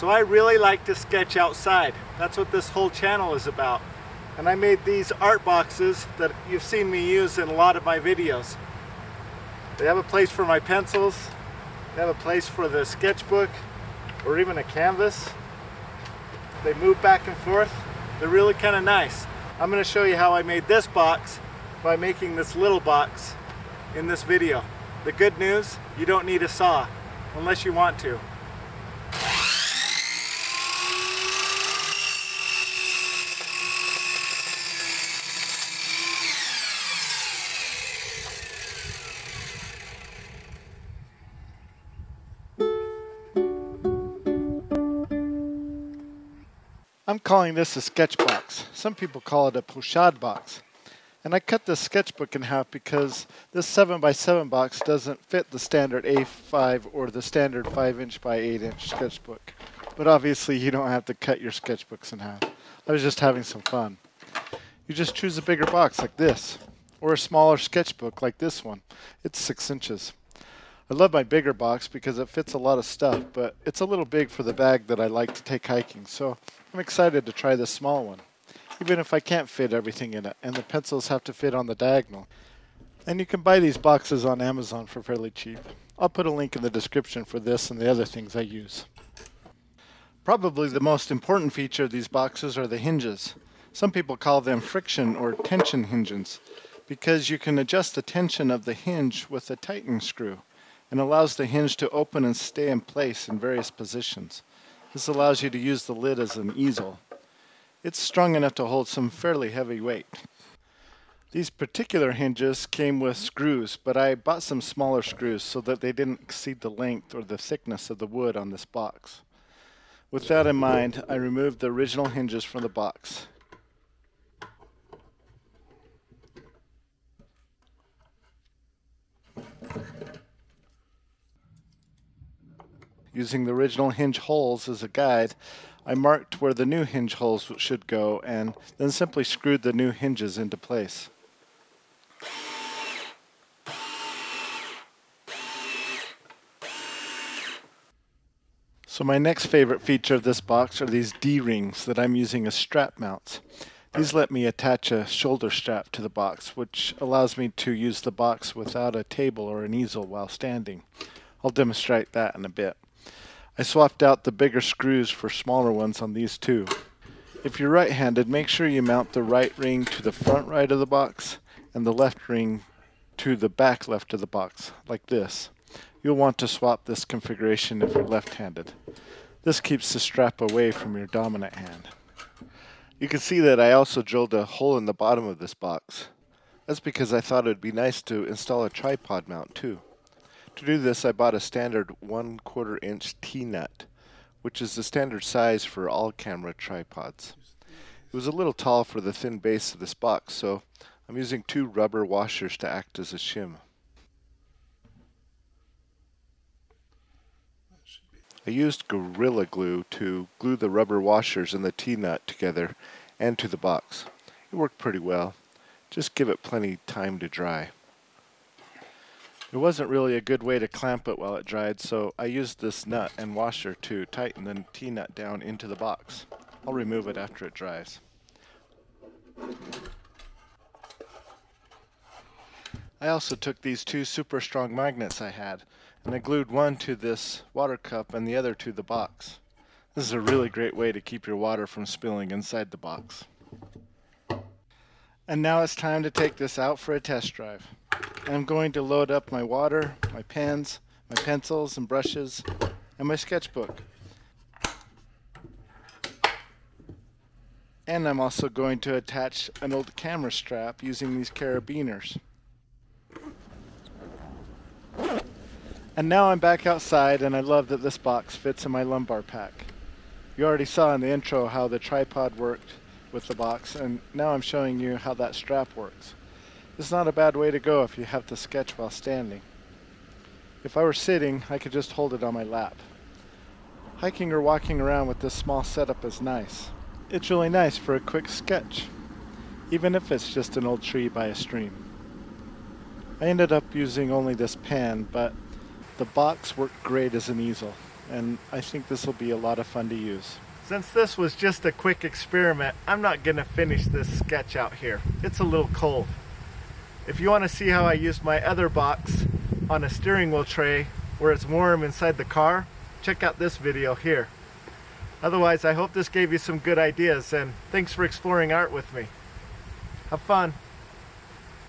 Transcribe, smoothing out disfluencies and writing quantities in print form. So I really like to sketch outside. That's what this whole channel is about. And I made these art boxes that you've seen me use in a lot of my videos. They have a place for my pencils, they have a place for the sketchbook, or even a canvas. They move back and forth. They're really kind of nice. I'm going to show you how I made this box by making this little box in this video. The good news, you don't need a saw, unless you want to. I'm calling this a sketchbox. Some people call it a pochade box. And I cut this sketchbook in half because this 7x7 box doesn't fit the standard A5 or the standard 5" by 8" sketchbook. But obviously you don't have to cut your sketchbooks in half. I was just having some fun. You just choose a bigger box like this, or a smaller sketchbook like this one. It's 6 inches. I love my bigger box because it fits a lot of stuff, but it's a little big for the bag that I like to take hiking, so I'm excited to try this small one, even if I can't fit everything in it, and the pencils have to fit on the diagonal. And you can buy these boxes on Amazon for fairly cheap. I'll put a link in the description for this and the other things I use. Probably the most important feature of these boxes are the hinges. Some people call them friction or tension hinges, because you can adjust the tension of the hinge with a tightening screw, and allows the hinge to open and stay in place in various positions. This allows you to use the lid as an easel. It's strong enough to hold some fairly heavy weight. These particular hinges came with screws, but I bought some smaller screws so that they didn't exceed the length or the thickness of the wood on this box. With that in mind, I removed the original hinges from the box. Using the original hinge holes as a guide, I marked where the new hinge holes should go and then simply screwed the new hinges into place. So my next favorite feature of this box are these D-rings that I'm using as strap mounts. These let me attach a shoulder strap to the box, which allows me to use the box without a table or an easel while standing. I'll demonstrate that in a bit. I swapped out the bigger screws for smaller ones on these two. If you're right-handed, make sure you mount the right ring to the front right of the box and the left ring to the back left of the box, like this. You'll want to swap this configuration if you're left-handed. This keeps the strap away from your dominant hand. You can see that I also drilled a hole in the bottom of this box. That's because I thought it would be nice to install a tripod mount too. To do this, I bought a standard 1/4" T-nut, which is the standard size for all camera tripods. It was a little tall for the thin base of this box, so I'm using 2 rubber washers to act as a shim. I used Gorilla Glue to glue the rubber washers and the T-nut together and to the box. It worked pretty well. Just give it plenty of time to dry. It wasn't really a good way to clamp it while it dried, so I used this nut and washer to tighten the T-nut down into the box. I'll remove it after it dries. I also took these 2 super strong magnets I had, and I glued one to this water cup and the other to the box. This is a really great way to keep your water from spilling inside the box. And now it's time to take this out for a test drive. I'm going to load up my water, my pens, my pencils and brushes, and my sketchbook. And I'm also going to attach an old camera strap using these carabiners. And now I'm back outside, and I love that this box fits in my lumbar pack. You already saw in the intro how the tripod worked with the box, and now I'm showing you how that strap works. It's not a bad way to go if you have to sketch while standing. If I were sitting, I could just hold it on my lap. Hiking or walking around with this small setup is nice. It's really nice for a quick sketch, even if it's just an old tree by a stream. I ended up using only this pan, but the box worked great as an easel. and I think this will be a lot of fun to use. Since this was just a quick experiment, I'm not going to finish this sketch out here. It's a little cold. If you want to see how I use my other box on a steering wheel tray where it's warm inside the car, check out this video here. Otherwise, I hope this gave you some good ideas, and thanks for exploring art with me. Have fun.